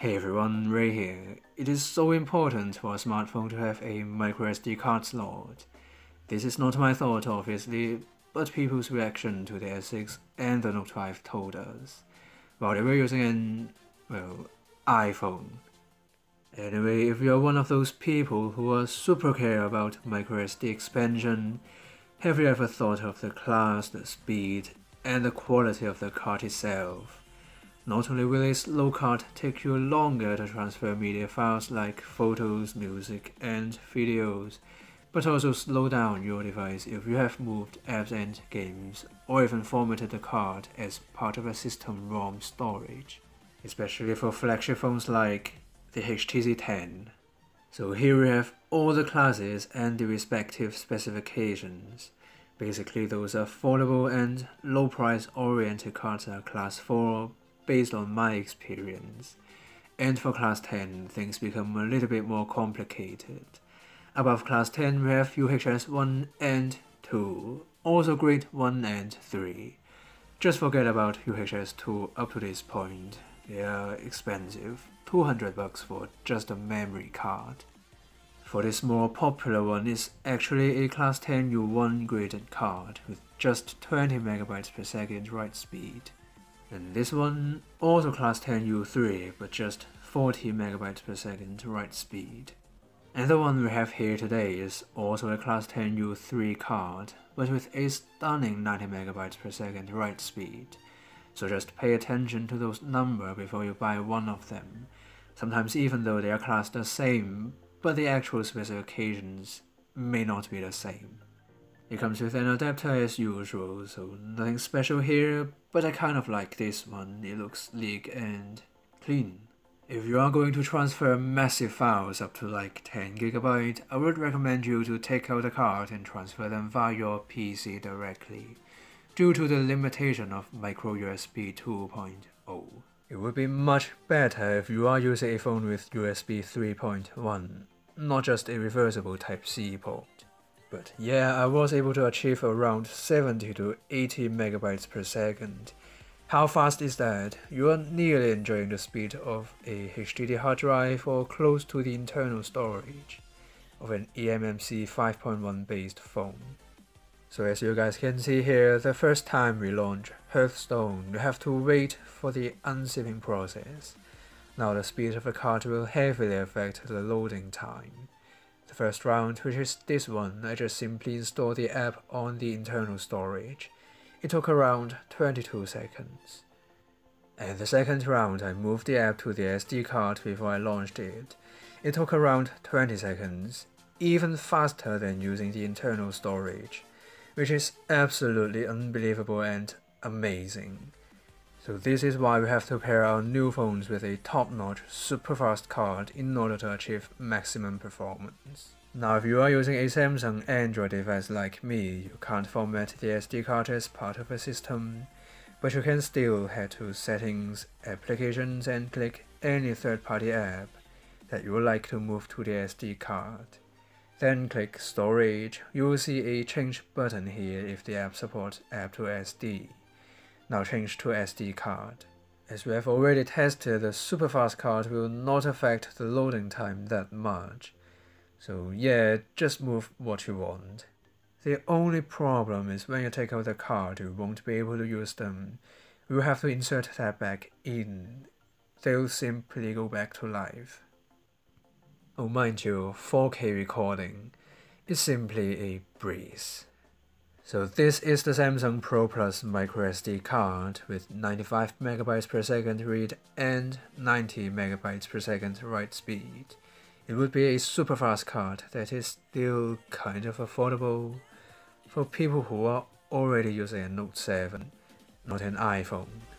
Hey everyone, Ray here. It is so important for a smartphone to have a microSD card slot. This is not my thought obviously, but people's reaction to the S6 and the Note 5 told us, while they were using an, well, iPhone. Anyway, if you are one of those people who are super care about microSD expansion, have you ever thought of the class, the speed, and the quality of the card itself? Not only will a slow card take you longer to transfer media files like photos, music, and videos, but also slow down your device if you have moved apps and games, or even formatted the card as part of a system ROM storage, especially for flagship phones like the HTC 10. So here we have all the classes and the respective specifications. Basically those affordable and low price oriented cards are class 4, based on my experience, and for class 10 things become a little bit more complicated. Above class 10 we have UHS 1 and 2, also grade 1 and 3. Just forget about UHS 2 up to this point, they are expensive, $200 for just a memory card. For this more popular one is actually a class 10 U1 graded card with just 20 MB per second write speed. And this one, also class 10 U3, but just 40 MB per second write speed. And the one we have here today is also a class 10 U3 card, but with a stunning 90 MB per second write speed. So just pay attention to those numbers before you buy one of them. Sometimes even though they are classed the same, but the actual specifications may not be the same. It comes with an adapter as usual, so nothing special here, but I kind of like this one, it looks sleek and clean. If you are going to transfer massive files up to like 10 GB, I would recommend you to take out the card and transfer them via your PC directly, due to the limitation of micro USB 2.0. It would be much better if you are using a phone with USB 3.1, not just a reversible Type-C port. But yeah, I was able to achieve around 70 to 80 MB per second. How fast is that? You are nearly enjoying the speed of a HDD hard drive or close to the internal storage of an EMMC 5.1 based phone. So as you guys can see here, the first time we launch Hearthstone, you have to wait for the unzipping process. Now the speed of the card will heavily affect the loading time. The first round, which is this one, I just simply installed the app on the internal storage. It took around 22 seconds. And the second round, I moved the app to the SD card before I launched it. It took around 20 seconds, even faster than using the internal storage, which is absolutely unbelievable and amazing. So this is why we have to pair our new phones with a top-notch, super-fast card in order to achieve maximum performance. Now if you are using a Samsung Android device like me, you can't format the SD card as part of a system, but you can still head to Settings, Applications and click any third-party app that you would like to move to the SD card. Then click Storage, you will see a Change button here if the app supports App2SD. Now change to SD card. As we have already tested, the superfast card will not affect the loading time that much. So yeah, just move what you want. The only problem is when you take out the card, you won't be able to use them. You will have to insert that back in. They'll simply go back to life. Oh, mind you, 4K recording is simply a breeze. So this is the Samsung Pro Plus microSD card with 95 MB per second read and 90 MB per second write speed. It would be a super fast card that is still kind of affordable for people who are already using a Note 7, not an iPhone.